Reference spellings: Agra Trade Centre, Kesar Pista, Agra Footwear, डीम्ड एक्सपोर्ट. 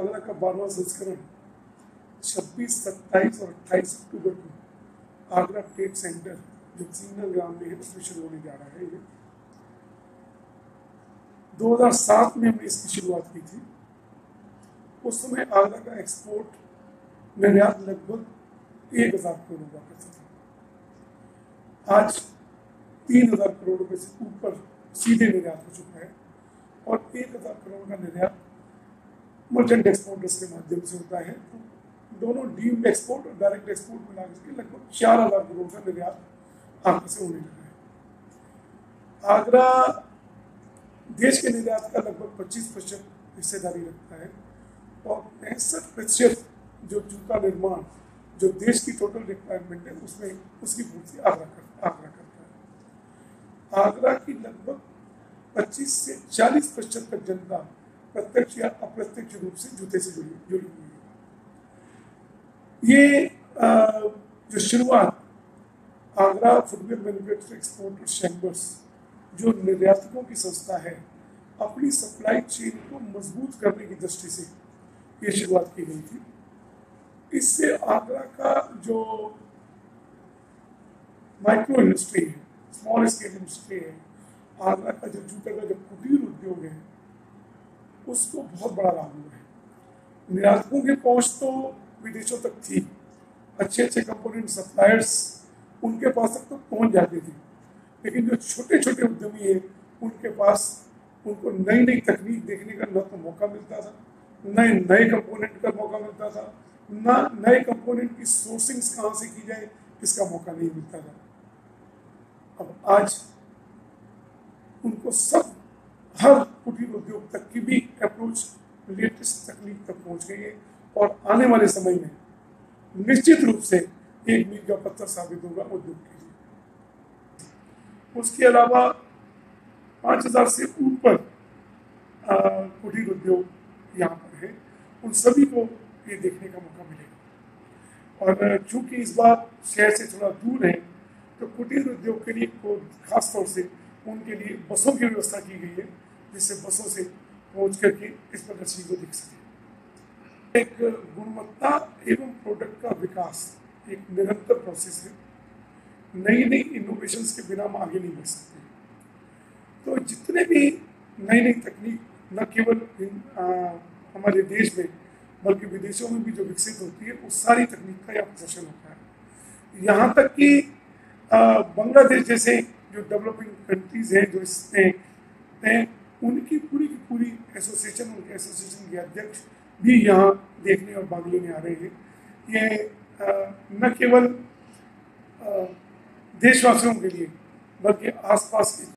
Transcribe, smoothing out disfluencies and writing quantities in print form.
आगरा का 12वां संस्करण 26, 27 और 28 अक्टूबर को आगरा ट्रेड सेंटर जो सिग्नल ग्राम में है उसमें शुरू होने जा रहा है। ये 2007 में हमने इसकी शुरुआत की थी। उस समय आगरा का एक्सपोर्ट निर्यात लगभग 1000 करोड़ हुआ करता था। आज 3000 करोड़ रुपये से ऊपर सीधे निर्यात हो चुका है और 1000 करोड़ का निर्यात मर्चेंट एक्सपोर्टर्स के माध्यम से होता है। तो दोनों डीम्ड एक्सपोर्ट और डायरेक्ट एक्सपोर्ट में मिलाकर के लगभग 4000 करोड़ का निर्यात आगरा से होने लगा है। आगरा देश के निर्यात का लगभग 25% हिस्सेदारी रखता है और 65% जो जूता निर्माण जो देश की टोटल रिक्वायरमेंट है उसमें उसकी पूर्ति आगरा करता है। आगरा की लगभग 25 से 40% तक जनता प्रत्यक्ष या अप्रत्यक्ष रूप से जूते से जुड़ी हुई है। ये जो शुरुआत Agra footwear manufacture exporter chambers जो निर्यातकों की संस्था है अपनी सप्लाई चेन को मजबूत करने की दृष्टि से ये शुरुआत की गई थी। इससे आगरा का जो माइक्रो इंडस्ट्री है, स्मॉल स्केल इंडस्ट्री है, आगरा का जो जूते का जो कुटीर उद्योग है उसको बहुत बड़ा लाभ हुआ है। निर्यातकों की पहुंच तो विदेशों तक थी, अच्छे अच्छे कंपोनेंट सप्लायर्स उनके पास तक तो पहुंच जाते थे, लेकिन जो छोटे छोटे उद्यमी हैं उनके पास उनको नई नई तकनीक देखने का न तो मौका मिलता था, नए कंपोनेंट का मौका मिलता था, ना नए कंपोनेंट की सोर्सिंग्स कहाँ से की जाए इसका मौका नहीं मिलता था। अब आज उनको सब हर कुटीर उद्योग तक की भी अप्रोच लेटेस्ट तकनीक तक पहुँच गई है और आने वाले समय में निश्चित रूप से एक मील का पत्थर साबित होगा उद्योग के लिए। उसके अलावा 5000 से ऊपर कुटीर उद्योग यहाँ पर है, उन सभी को ये देखने का मौका मिलेगा। और चूँकि इस बार शहर से थोड़ा दूर है तो कुटीर उद्योग के लिए खासतौर से उनके लिए बसों की व्यवस्था की गई है, जिससे बसों से पहुँच करके इस प्रकार चीज़ को देख सके। एक गुणवत्ता एवं प्रोडक्ट का विकास एक निरंतर प्रोसेस है, नई नई इनोवेशंस के बिना हम आगे नहीं बढ़ सकते। तो जितने भी नई नई तकनीक न केवल हमारे देश में बल्कि विदेशों में भी जो विकसित होती है उस सारी तकनीक का यहाँ प्रदर्शन होता है। यहाँ तक कि बांग्लादेश जैसे जो डेवलपिंग कंट्रीज़ हैं जो इसमें उनकी पूरी की पूरी एसोसिएशन, उनके एसोसिएशन के अध्यक्ष भी यहाँ देखने और भाग लेने आ रहे हैं। ये न केवल देशवासियों के लिए बल्कि आसपास के